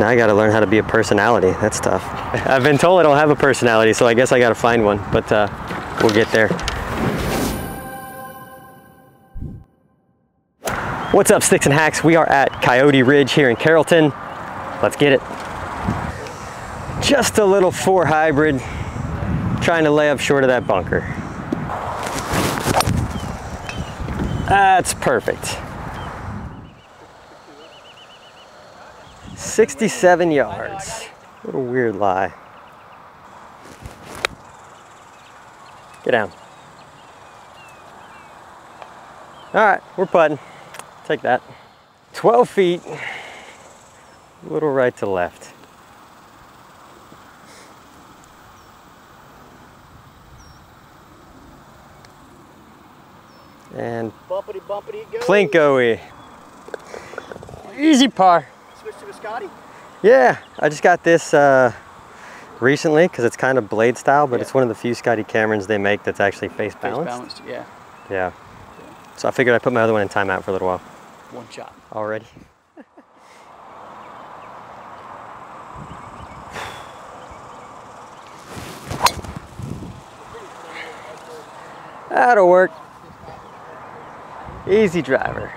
Now I gotta learn how to be a personality. That's tough. I've been told I don't have a personality, so I guess I gotta find one, but we'll get there. What's up, Sticks and Hacks? We are at Coyote Ridge here in Carrollton. Let's get it. Just a little 4 hybrid, trying to lay up short of that bunker. That's perfect. 67 yards. What a weird lie. Get down. All right, we're putting. Take that. 12 feet, a little right to left. And bumpity, bumpity, go. Plinko-y. Easy par. Switch to the Scotty? Yeah, I just got this recently because it's kind of blade style, but yeah, it's one of the few Scotty Camerons they make that's actually face balanced. Face balanced, yeah. Yeah. So I figured I'd put my other one in timeout for a little while. One shot. Already. That'll work. Easy driver.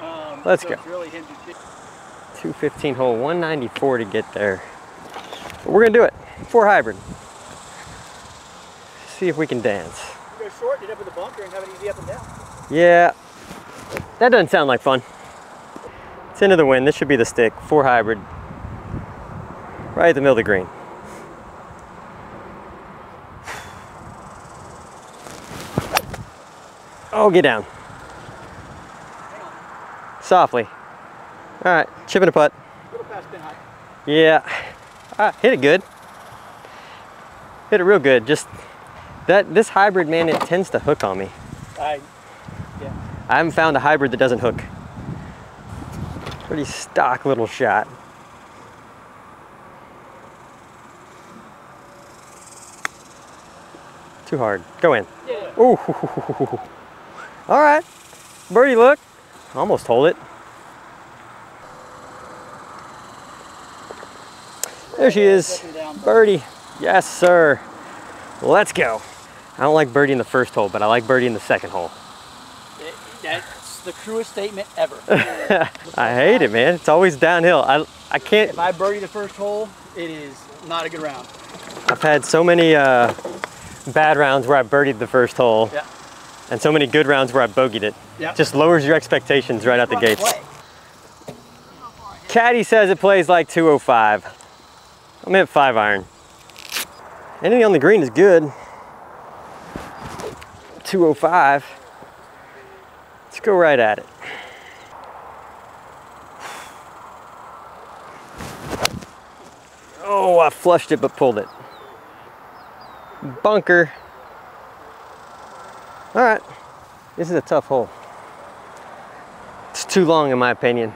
Let's go. 215 hole, 194 to get there. But we're gonna do it. 4 hybrid. See if we can dance. You go short, get up in the bunker and have it easy up and down. Yeah. That doesn't sound like fun. It's into the wind. This should be the stick. 4 hybrid. Right at the middle of the green. Oh, get down. Softly. All right, chipping a putt. Little past pin height. Yeah. All right, hit it good. Hit it real good. Just that this hybrid, man, it tends to hook on me. I haven't found a hybrid that doesn't hook. Pretty stock little shot. Too hard. Go in. Yeah. Ooh. All right. Birdie look. Almost hold it. There she is. Birdie. Yes, sir. Let's go. I don't like birdie in the first hole, but I like birdie in the second hole. That's the truest statement ever. I hate it, man. It's always downhill. I can't. If I birdie the first hole, it is not a good round. I've had so many bad rounds where I birdied the first hole. Yeah. And so many good rounds where I bogeyed it. Yep. Just lowers your expectations right out the gates. Caddy says it plays like 205. I'm at 5 iron. Anything on the green is good. 205. Let's go right at it. Oh, I flushed it but pulled it. Bunker. All right, this is a tough hole. It's too long in my opinion.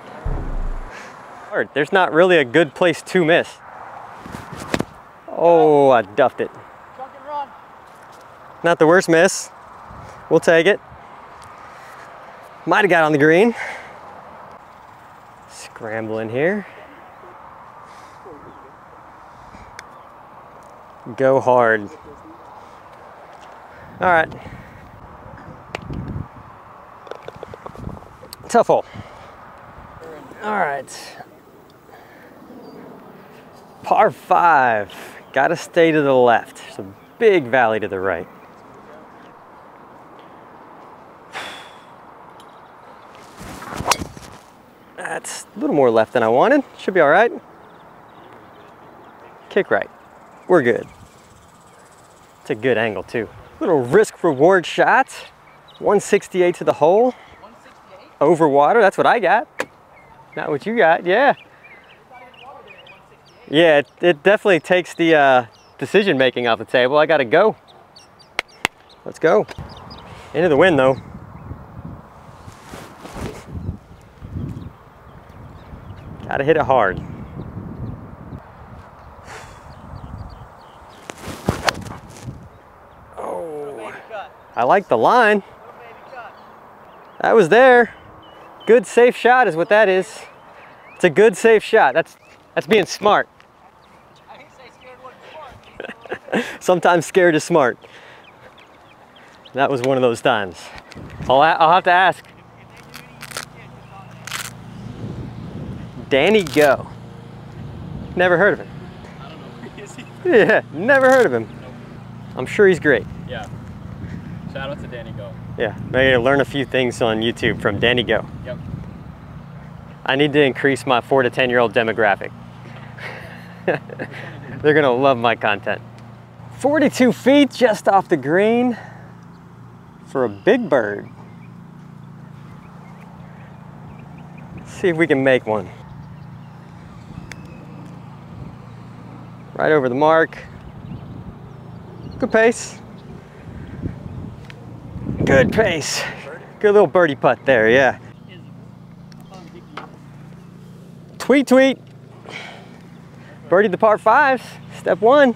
Hard. There's not really a good place to miss. Oh, I duffed it. Not the worst miss. We'll take it. Might have got on the green. Scrambling here. Go hard. All right. Tough hole. All right. Par 5. Got to stay to the left. There's a big valley to the right. That's a little more left than I wanted. Should be all right. Kick right. We're good. It's a good angle too. Little risk reward shot. 168 to the hole. Over water, that's what I got. Not what you got, yeah. Yeah, it definitely takes the decision making off the table. I gotta go. Let's go. Into the wind though. Gotta hit it hard. Oh, I like the line. That was there. Good safe shot is what that is. It's a good safe shot. That's being smart. Sometimes scared is smart. That was one of those times. I'll have to ask. Danny Goh. Never heard of him. I don't know who he is either. Yeah, never heard of him. Nope. I'm sure he's great. Yeah. Shout out to Danny Goh. Yeah, maybe I'll learn a few things on YouTube from Danny Goh. Yep. I need to increase my 4- to 10-year-old demographic. They're gonna love my content. 42 feet just off the green for a big bird. Let's see if we can make one. Right over the mark. Good pace. Good pace. Good little birdie putt there, yeah. Tweet, tweet. Birdied the par fives, step one.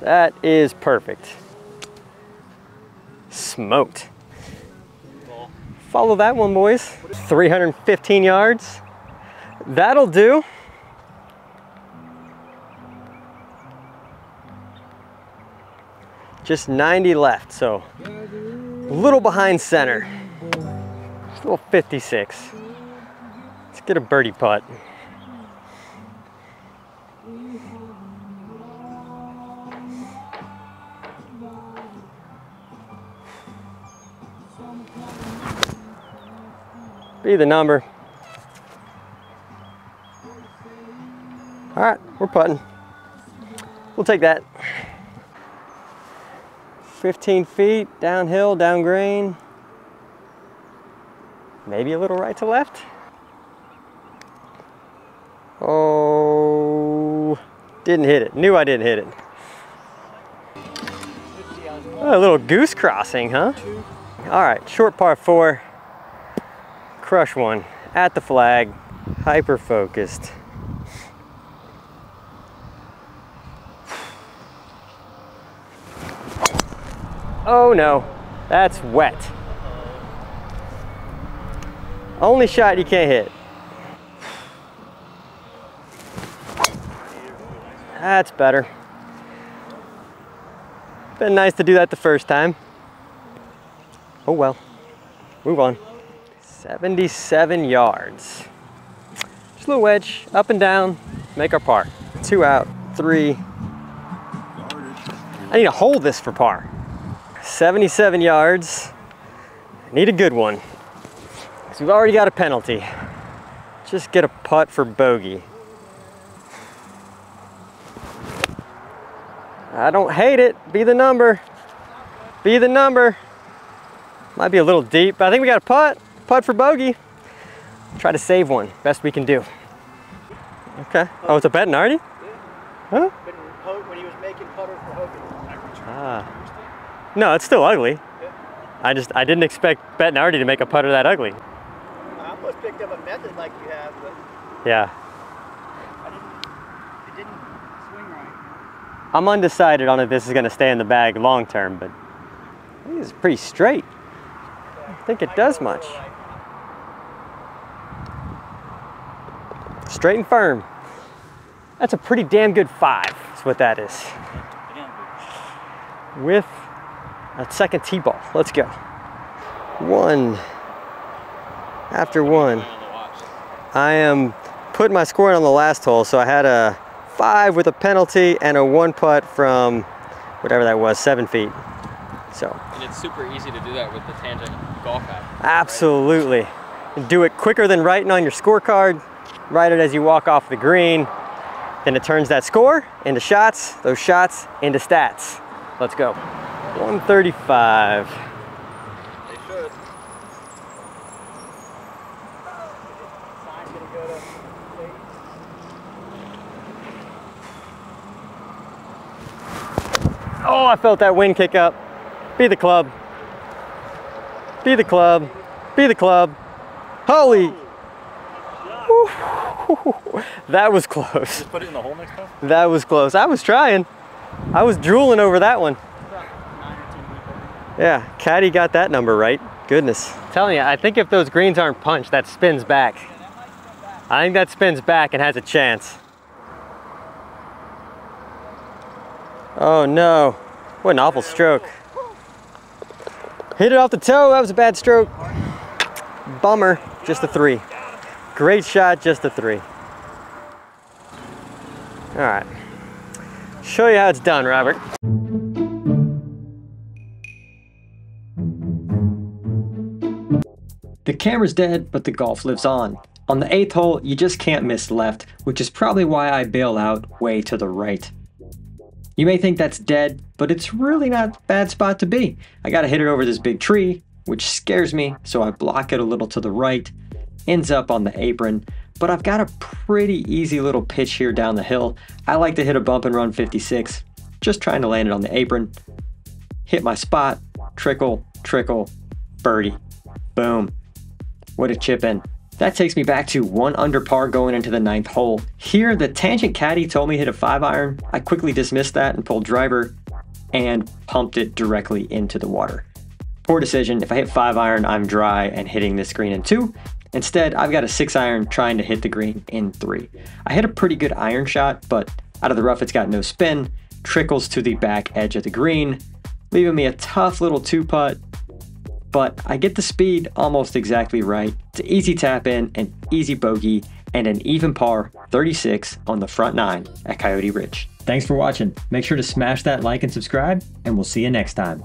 That is perfect. Smoked. Follow that one, boys. 315 yards. That'll do. Just 90 left, so a little behind center. Just a little 56. Let's get a birdie putt. Be the number. All right, we're putting. We'll take that. 15 feet, downhill, down green. Maybe a little right to left. Oh, didn't hit it. Knew I didn't hit it. Oh, a little goose crossing, huh? All right, short par four. Crush one at the flag. Hyper focused. Oh no, that's wet. Only shot you can't hit. That's better. Been nice to do that the first time. Oh well, move on. 77 yards. Just a little wedge, up and down, make our par. Two out, three. I need to hold this for par. 77 yards, need a good one. Because we've already got a penalty. Just get a putt for bogey. I don't hate it, be the number. Be the number. Might be a little deep, but I think we got a putt. Putt for bogey. Try to save one, best we can do. Okay, oh, it's a Bettinardi? Huh? When he was making putter for Hogan. Ah. No, it's still ugly. I didn't expect Bettinardi to make a putter that ugly. I almost picked up a method like you have, but... Yeah. It didn't swing right. I'm undecided on if this is going to stay in the bag long term, but I think it's pretty straight. I don't think it does much. Straight and firm. That's a pretty damn good five, is what that is. With... that second tee ball. Let's go. One after one. I am putting my score in on the last hole, so I had a 5 with a penalty and a 1 putt from whatever that was, 7 feet. So. And it's super easy to do that with the Tangent Golf app. Absolutely. Right? Do it quicker than writing on your scorecard. Write it as you walk off the green. Then it turns that score into shots, those shots into stats. Let's go. 135. They should. Oh, I felt that wind kick up. Be the club. Be the club. Be the club. Holy. Ooh. That was close. Just put it in the hole next time? That was close. I was trying. I was drooling over that one. Yeah, Caddy got that number right. Goodness. I'm telling you, I think if those greens aren't punched, that spins back. I think that spins back and has a chance. Oh no, what an awful stroke. Hit it off the toe, that was a bad stroke. Bummer, just a three. Great shot, just a three. All right, show you how it's done, Robert. The camera's dead, but the golf lives on. On the 8th hole, you just can't miss left, which is probably why I bail out way to the right. You may think that's dead, but it's really not a bad spot to be. I gotta hit it over this big tree, which scares me, so I block it a little to the right, ends up on the apron, but I've got a pretty easy little pitch here down the hill. I like to hit a bump and run 56, just trying to land it on the apron, hit my spot, trickle, trickle, birdie, boom. What a chip in. That takes me back to 1 under par going into the 9th hole. Here, the Tangent caddy told me hit a 5-iron. I quickly dismissed that and pulled driver and pumped it directly into the water. Poor decision. If I hit 5-iron, I'm dry and hitting this green in 2. Instead, I've got a 6-iron trying to hit the green in 3. I hit a pretty good iron shot, but out of the rough, it's got no spin, trickles to the back edge of the green, leaving me a tough little 2-putt. But I get the speed almost exactly right. It's an easy tap in, an easy bogey, and an even par 36 on the front 9 at Coyote Ridge. Thanks for watching. Make sure to smash that like and subscribe, and we'll see you next time.